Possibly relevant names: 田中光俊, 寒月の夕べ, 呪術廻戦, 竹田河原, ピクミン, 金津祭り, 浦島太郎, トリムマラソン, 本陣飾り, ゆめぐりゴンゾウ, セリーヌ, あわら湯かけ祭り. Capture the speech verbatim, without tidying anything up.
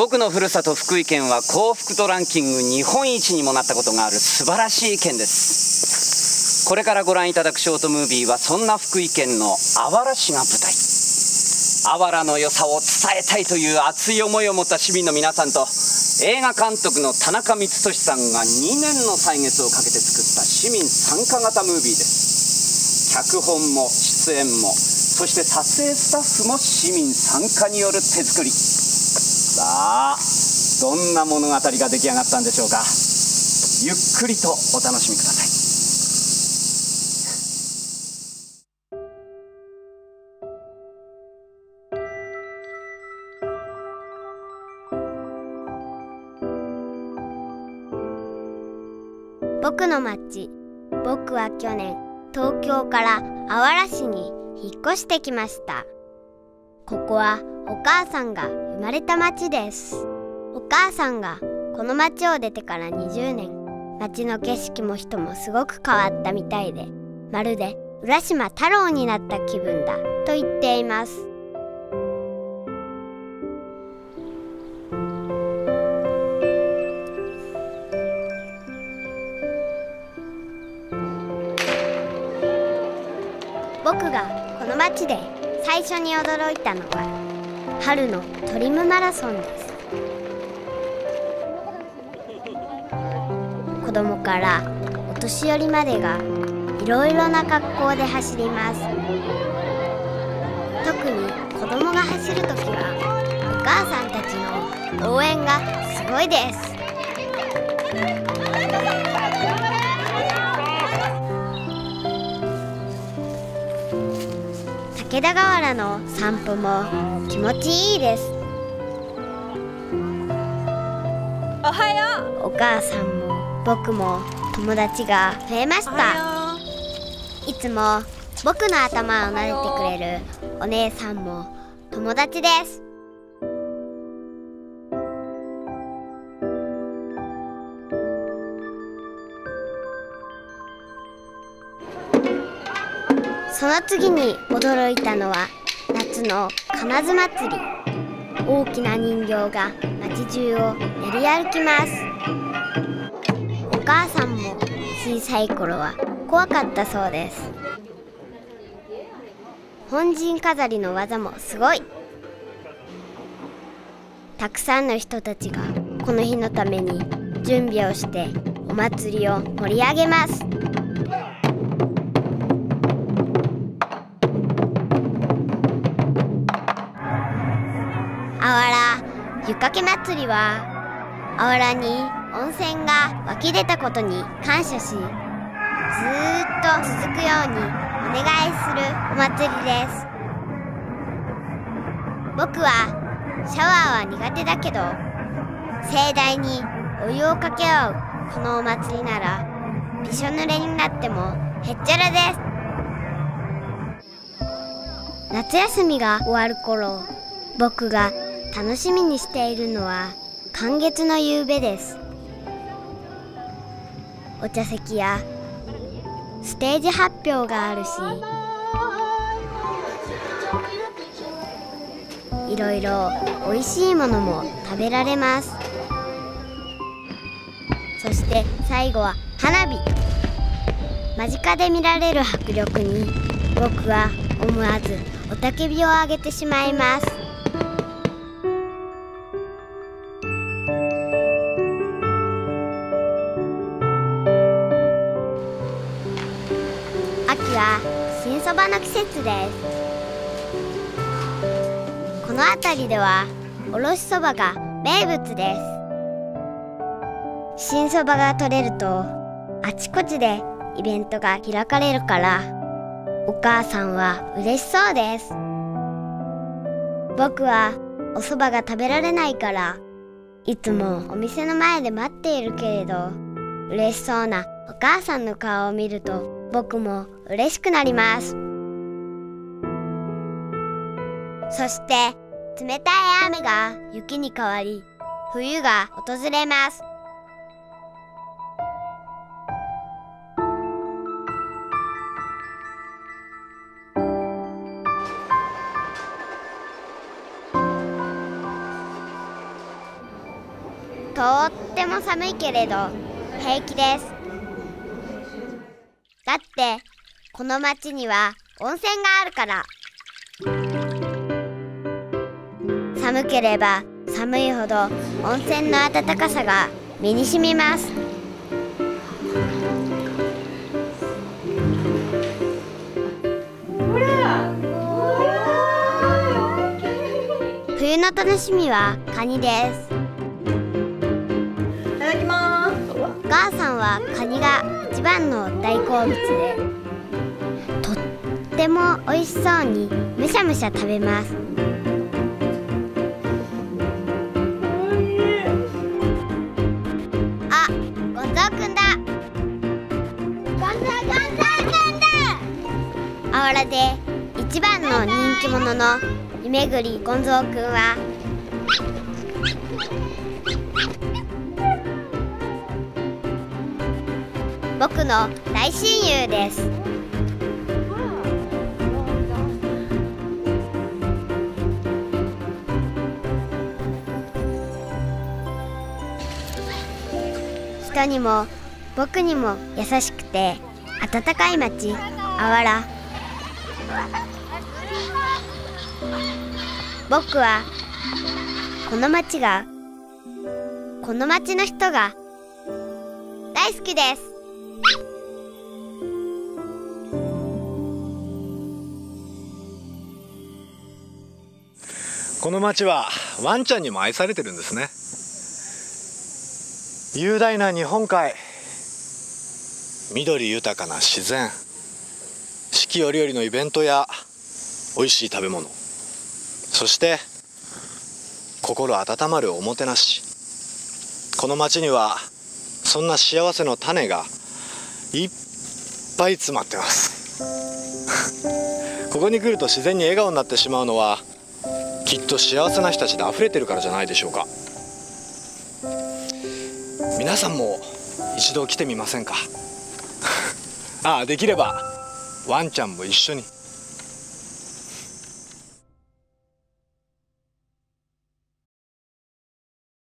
僕のふるさと福井県は幸福度ランキング日本一にもなったことがある素晴らしい県です。これからご覧いただくショートムービーはそんな福井県のあわら市が舞台。あわらの良さを伝えたいという熱い思いを持った市民の皆さんと映画監督の田中光俊さんがにねんの歳月をかけて作った市民参加型ムービーです。脚本も出演もそして撮影スタッフも市民参加による手作り。さあどんな物語が出来上がったんでしょうか。ゆっくりとお楽しみください。僕の町、僕は去年東京からあわら市に引っ越してきました。ここはお母さんが生まれた町です。お母さんがこの町を出てからにじゅうねん、町の景色も人もすごく変わったみたいで、まるで浦島太郎になった気分だと言っています。僕がこの町で最初に驚いたのは春のトリムマラソンです。子供からお年寄りまでがいろいろな格好で走ります。特に子供が走るときはお母さんたちの応援がすごいです。竹田河原の散歩も気持ちいいです。おはよう。お母さんも僕も友達が増えました。いつも僕の頭を撫でてくれるお姉さんも友達です。その次に驚いたのは夏の金津祭り。大きな人形が町中を練り歩きます。お母さんも小さい頃は怖かったそうです。本陣飾りの技もすごい。たくさんの人たちがこの日のために準備をしてお祭りを盛り上げます。あわら湯かけ祭りはあわらに温泉が湧き出たことに感謝し、ずーっと続くようにお願いするお祭りです。僕はシャワーは苦手だけど盛大にお湯をかけ合うこのお祭りならびしょ濡れになってもへっちゃらです。夏休みが終わる頃、僕が楽しみにしているのは寒月の夕べです。お茶席やステージ発表があるし、いろいろおいしいものも食べられます。そして最後は花火。間近で見られる迫力に僕は思わず雄たけびを上げてしまいます。新そばの季節です。この辺りではおろしそばが名物です。新そばが取れるとあちこちでイベントが開かれるからお母さんは嬉しそうです。僕はおそばが食べられないからいつもお店の前で待っているけれど、嬉しそうなお母さんの顔を見ると僕も嬉しくなります。そして冷たい雨が雪に変わり、冬が訪れます。とっても寒いけれど平気です。だってこの町には温泉があるから。寒ければ寒いほど温泉の暖かさが身にしみます。冬の楽しみはカニです。いただきます。お母さんはカニが一番の大好物で、とっても美味しそうにむしゃむしゃ食べます。あ、ゴンゾウくんだ。ゴンゾウ、ゴンゾウくんだ。あわらで一番の人気者のゆめぐりゴンゾウくんは僕の大親友です。人にも僕にも優しくて温かい町、あわら。僕はこの町が、この町の人が大好きです。この町はワンちゃんにも愛されてるんですね。雄大な日本海、緑豊かな自然、四季折々のイベントや美味しい食べ物、そして心温まるおもてなし。この町にはそんな幸せの種がいっぱい詰まってますここに来ると自然に笑顔になってしまうのは、きっと幸せな人たちで溢れてるからじゃないでしょうか。皆さんも一度来てみませんかああ、できればワンちゃんも一緒に。